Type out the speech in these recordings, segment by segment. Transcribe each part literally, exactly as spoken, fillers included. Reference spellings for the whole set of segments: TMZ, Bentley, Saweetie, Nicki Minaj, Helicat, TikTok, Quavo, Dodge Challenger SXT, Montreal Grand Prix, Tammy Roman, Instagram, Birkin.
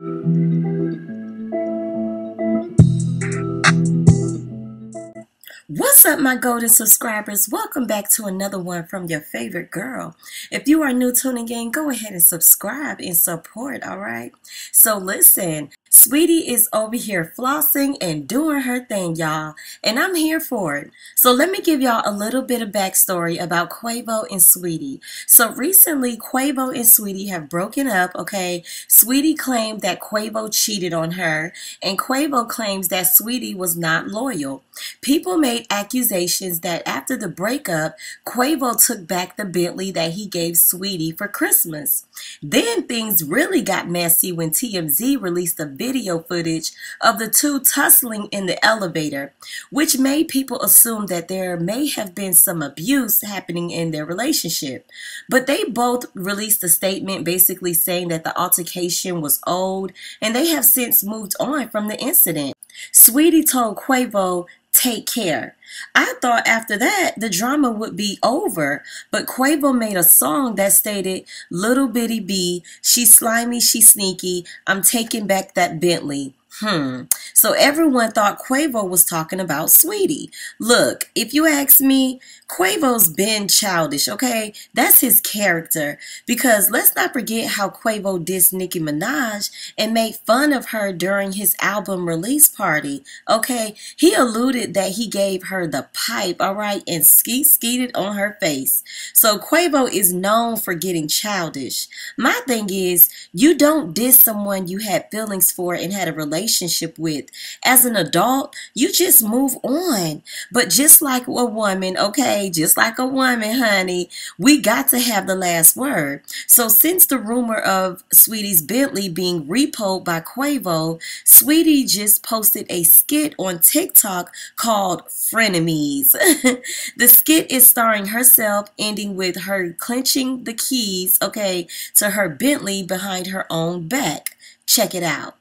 What's up, my golden subscribers? Welcome back to another one from your favorite girl. If you are new tuning in, go ahead and subscribe and support, all right? So listen, Saweetie is over here flossing and doing her thing, y'all, and I'm here for it. So let me give y'all a little bit of backstory about Quavo and Saweetie. So recently, Quavo and Saweetie have broken up, okay? Saweetie claimed that Quavo cheated on her, and Quavo claims that Saweetie was not loyal. People made accusations that after the breakup, Quavo took back the Bentley that he gave Saweetie for Christmas. Then things really got messy when T M Z released the video footage of the two tussling in the elevator, which made people assume that there may have been some abuse happening in their relationship. But they both released a statement basically saying that the altercation was old, and they have since moved on from the incident. Saweetie told Quavo, "Take care." I thought after that the drama would be over, but Quavo made a song that stated, "Little bitty B, she's slimy, she's sneaky, I'm taking back that Bentley." Hmm. So everyone thought Quavo was talking about Saweetie. Look, if you ask me, Quavo's been childish, okay? That's his character. Because let's not forget how Quavo dissed Nicki Minaj and made fun of her during his album release party, okay? He alluded that he gave her the pipe, all right, and skeet skeeted on her face. So Quavo is known for getting childish. My thing is, you don't diss someone you had feelings for and had a relationship relationship with. As an adult, you just move on. But just like a woman, okay, just like a woman, honey, we got to have the last word. So since the rumor of Saweetie's Bentley being repoed by Quavo, Saweetie just posted a skit on TikTok called Frenemies. The skit is starring herself, ending with her clenching the keys, okay, to her Bentley behind her own back. Check it out.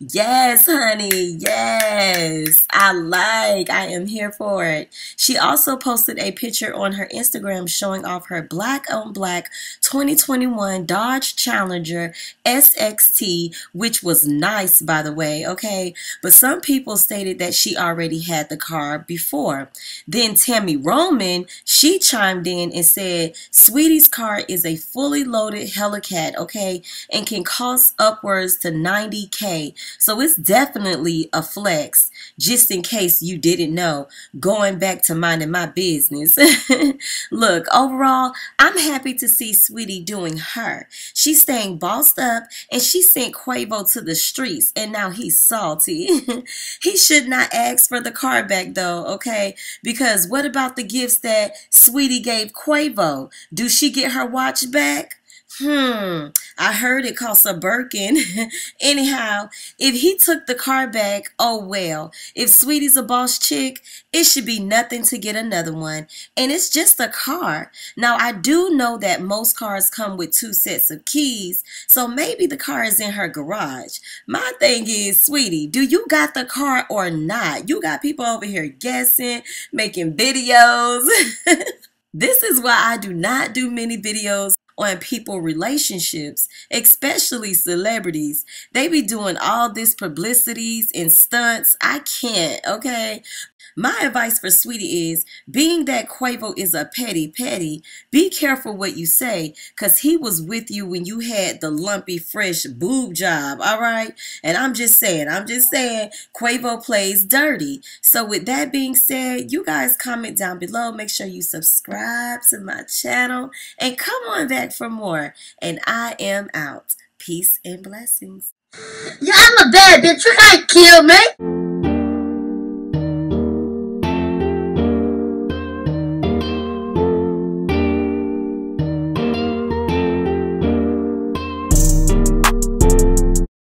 Yes, honey. Yes. I like. I am here for it. She also posted a picture on her Instagram showing off her black on black twenty twenty-one Dodge Challenger S X T, which was nice, by the way, okay? But some people stated that she already had the car before. Then Tammy Roman, she chimed in and said, "Saweetie's car is a fully loaded Helicat, okay, and can cost upwards to ninety K. So it's definitely a flex, just in case you didn't know, going back to minding my business." Look, overall, I'm happy to see Saweetie doing her. She's staying bossed up, and she sent Quavo to the streets, and now he's salty. He should not ask for the car back, though, okay? Because what about the gifts that Saweetie gave Quavo? Do she get her watch back? Hmm, I heard it cost a Birkin. Anyhow, if he took the car back, oh well. If Saweetie's a boss chick, it should be nothing to get another one. And it's just a car. Now, I do know that most cars come with two sets of keys, so maybe the car is in her garage. My thing is, Saweetie, do you got the car or not? You got people over here guessing, making videos. This is why I do not do many videos on people relationships, especially celebrities. They be doing all this publicities and stunts. I can't, okay? My advice for Saweetie is, being that Quavo is a petty petty, be careful what you say, because he was with you when you had the lumpy, fresh boob job, all right? And I'm just saying, I'm just saying, Quavo plays dirty. So with that being said, you guys comment down below. Make sure you subscribe to my channel and come on back for more. And I am out. Peace and blessings. Yeah, I'm a bad bitch. You can't kill me.